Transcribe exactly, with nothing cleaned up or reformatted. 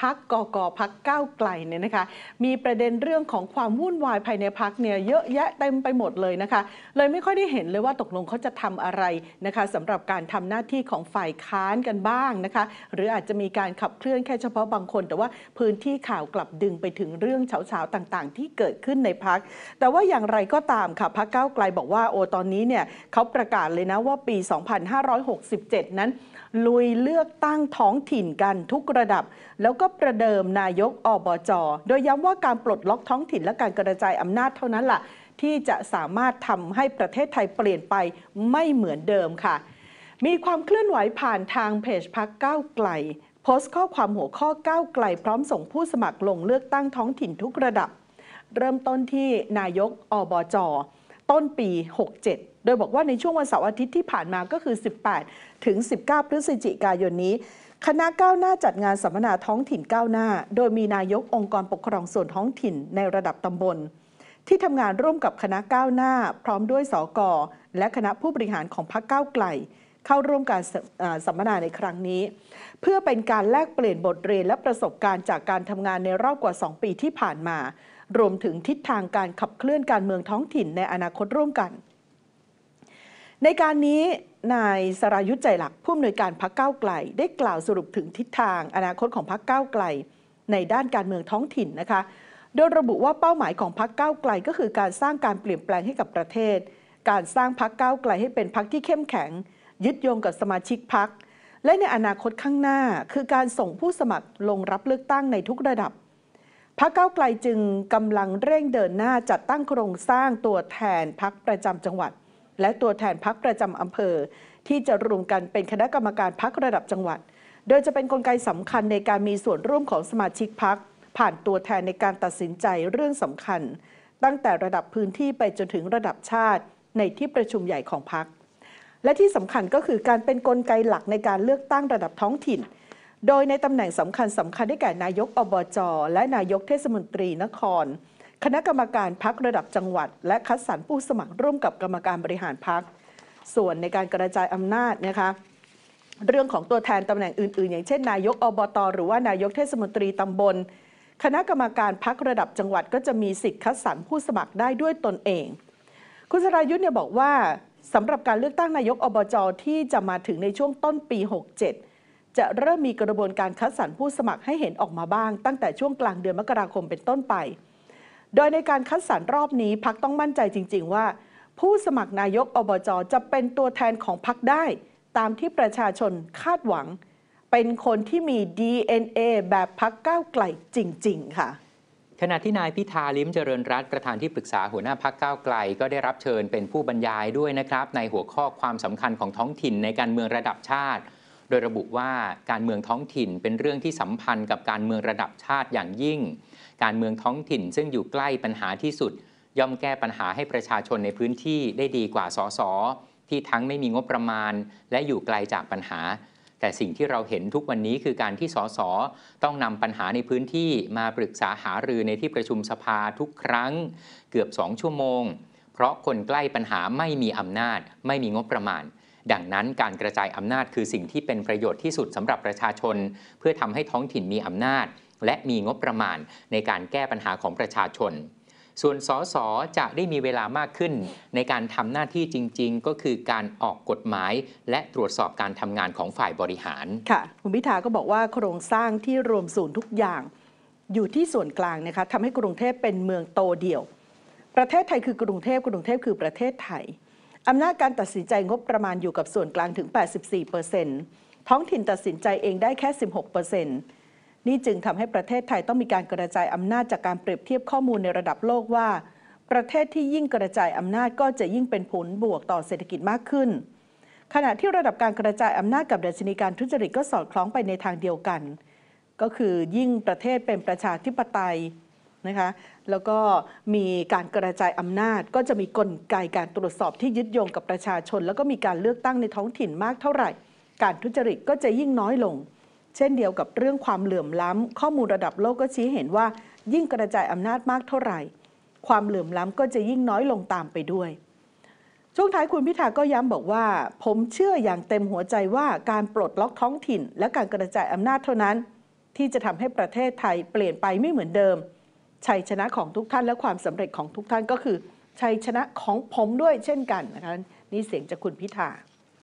พรรคกก.พรรคก้าวไกลเนี่ยนะคะมีประเด็นเรื่องของความวุ่นวายภายในพรรคเนี่ยเยอะแยะเต็มไปหมดเลยนะคะเลยไม่ค่อยได้เห็นเลยว่าตกลงเขาจะทำอะไรนะคะสำหรับการทำหน้าที่ของฝ่ายค้านกันบ้างนะคะหรืออาจจะมีการขับเคลื่อนแค่เฉพาะบางคนแต่ว่าพื้นที่ข่าวกลับดึงไปถึงเรื่องเฉาๆต่างๆที่เกิดขึ้นในพรรคแต่ว่าอย่างไรก็ตามค่ะพรรคก้าวไกลบอกว่าโอตอนนี้เนี่ยเขาประกาศเลยนะว่าปี สองพันห้าร้อยหกสิบเจ็ด นั้นลุยเลือกตั้งท้องถิ่นกันทุกระดับแล้วก็ประเดิมนายกอบจ.โดยย้ำว่าการปลดล็อกท้องถิ่นและการกระจายอำนาจเท่านั้นล่ะที่จะสามารถทำให้ประเทศไทยเปลี่ยนไปไม่เหมือนเดิมค่ะมีความเคลื่อนไหวผ่านทางเพจพรรคก้าวไกลโพสต์ข้อความหัวข้อก้าวไกลพร้อมส่งผู้สมัครลงเลือกตั้งท้องถิ่นทุกระดับเริ่มต้นที่นายกอบจ.ต้นปี หกเจ็ด โดยบอกว่าในช่วงวันเสาร์อาทิตย์ที่ผ่านมาก็คือ สิบแปดถึงสิบเก้า พฤศจิกายนนี้คณะก้าวหน้าจัดงานสัมมนาท้องถิ่นก้าวหน้าโดยมีนายกองค์กรปกครองส่วนท้องถิ่นในระดับตำบลที่ทำงานร่วมกับคณะก้าวหน้าพร้อมด้วยสก.และคณะผู้บริหารของพรรคก้าวไกลเข้าร่วมการสัมมนาในครั้งนี้เพื่อเป็นการแลกเปลี่ยนบทเรียนและประสบการณ์จากการทำงานในรอบกว่าสองปีที่ผ่านมารวมถึงทิศทางการขับเคลื่อนการเมืองท้องถิ่นในอนาคตร่วมกันในการนี้นายสรายุทธใจหลักผู้อำนวยการพรรคก้าวไกลได้กล่าวสรุปถึงทิศทางอนาคตของพรรคก้าวไกลในด้านการเมืองท้องถิ่นนะคะโดยระบุว่าเป้าหมายของพรรคก้าวไกลก็คือการสร้างการเปลี่ยนแปลงให้กับประเทศการสร้างพรรคก้าวไกลให้เป็นพรรคที่เข้มแข็งยึดโยงกับสมาชิกพรรคและในอนาคตข้างหน้าคือการส่งผู้สมัครลงรับเลือกตั้งในทุกระดับพรรคก้าวไกลจึงกำลังเร่งเดินหน้าจัดตั้งโครงสร้างตัวแทนพรรคประจำจังหวัดและตัวแทนพรรคประจำอำเภอที่จะรวมกันเป็นคณะกรรมการพรรคระดับจังหวัดโดยจะเป็นกลไกสำคัญในการมีส่วนร่วมของสมาชิกพรรคผ่านตัวแทนในการตัดสินใจเรื่องสำคัญตั้งแต่ระดับพื้นที่ไปจนถึงระดับชาติในที่ประชุมใหญ่ของพรรคและที่สำคัญก็คือการเป็นกลไกหลักในการเลือกตั้งระดับท้องถิ่นโดยในตำแหน่งสำคัญสำคัญได้แก่นายกอบจ.และนายกเทศมนตรีนครคณะกรรมการพรรคระดับจังหวัดและคัดสรรผู้สมัครร่วมกับกรรมการบริหารพรรคส่วนในการกระจายอำนาจนะคะเรื่องของตัวแทนตำแหน่งอื่นๆอย่างเช่นนายกอบต.หรือว่านายกเทศมนตรีตำบลคณะกรรมการพรรคระดับจังหวัดก็จะมีสิทธิ์คัดสรรผู้สมัครได้ด้วยตนเองคุณสรายุทธเนี่ยบอกว่าสำหรับการเลือกตั้งนายกอบจ.ที่จะมาถึงในช่วงต้นปี หกเจ็ดจะเริ่มมีกระบวนการคัดสรรผู้สมัครให้เห็นออกมาบ้างตั้งแต่ช่วงกลางเดือนมกราคมเป็นต้นไปโดยในการคัดสรรรอบนี้พรรคต้องมั่นใจจริงๆว่าผู้สมัครนายกอบจ.จะเป็นตัวแทนของพรรคได้ตามที่ประชาชนคาดหวังเป็นคนที่มี ดี เอ็น เอ แบบพรรคก้าวไกลจริงๆค่ะขณะที่นายพิธาลิ้มเจริญรัตน์ประธานที่ปรึกษาหัวหน้าพรรคก้าวไกลก็ได้รับเชิญเป็นผู้บรรยายด้วยนะครับในหัวข้อความสำคัญของท้องถิ่นในการเมืองระดับชาติโดยระบุว่าการเมืองท้องถิ่นเป็นเรื่องที่สัมพันธ์กับการเมืองระดับชาติอย่างยิ่งการเมืองท้องถิ่นซึ่งอยู่ใกล้ปัญหาที่สุดย่อมแก้ปัญหาให้ประชาชนในพื้นที่ได้ดีกว่าสสที่ทั้งไม่มีงบประมาณและอยู่ไกลจากปัญหาแต่สิ่งที่เราเห็นทุกวันนี้คือการที่สสต้องนำปัญหาในพื้นที่มาปรึกษาหารือในที่ประชุมสภาทุกครั้งเกือบสองชั่วโมงเพราะคนใกล้ปัญหาไม่มีอำนาจไม่มีงบประมาณดังนั้นการกระจายอำนาจคือสิ่งที่เป็นประโยชน์ที่สุดสำหรับประชาชนเพื่อทำให้ท้องถิ่นมีอำนาจและมีงบประมาณในการแก้ปัญหาของประชาชนส่วนสสจะได้มีเวลามากขึ้นในการทำหน้าที่จริงๆก็คือการออกกฎหมายและตรวจสอบการทำงานของฝ่ายบริหารค่ะคุณพิธาก็บอกว่าโครงสร้างที่รวมศูนย์ทุกอย่างอยู่ที่ส่วนกลางนะคะทำให้กรุงเทพเป็นเมืองโตเดี่ยวประเทศไทยคือกรุงเทพกรุงเทพคือประเทศไทยอำนาจการตัดสินใจงบประมาณอยู่กับส่วนกลางถึง แปดสิบสี่เปอร์เซ็นต์ ท้องถิ่นตัดสินใจเองได้แค่ สิบหกเปอร์เซ็นต์ นี่จึงทำให้ประเทศไทยต้องมีการกระจายอำนาจจากการเปรียบเทียบข้อมูลในระดับโลกว่าประเทศที่ยิ่งกระจายอำนาจก็จะยิ่งเป็นผลบวกต่อเศรษฐกิจมากขึ้นขณะที่ระดับการกระจายอำนาจกับดัชนีการทุจริตก็สอดคล้องไปในทางเดียวกันก็คือยิ่งประเทศเป็นประชาธิปไตยนะคะแล้วก็มีการกระจายอำนาจก็จะมีกลไกการตรวจสอบที่ยึดโยงกับประชาชนแล้วก็มีการเลือกตั้งในท้องถิ่นมากเท่าไหร่การทุจริตก็จะยิ่งน้อยลงเช่นเดียวกับเรื่องความเหลื่อมล้ำข้อมูลระดับโลกก็ชี้เห็นว่ายิ่งกระจายอำนาจมากเท่าไหร่ความเหลื่อมล้ำก็จะยิ่งน้อยลงตามไปด้วยช่วงท้ายคุณพิธาก็ย้ำบอกว่าผมเชื่ออย่างเต็มหัวใจว่าการปลดล็อกท้องถิ่นและการกระจายอำนาจเท่านั้น ที่จะทำให้ประเทศไทยเปลี่ยนไปไม่เหมือนเดิมชัยชนะของทุกท่านและความสำเร็จของทุกท่านก็คือชัยชนะของผมด้วยเช่นกันนะคะนี่เสียงจากคุณพิธา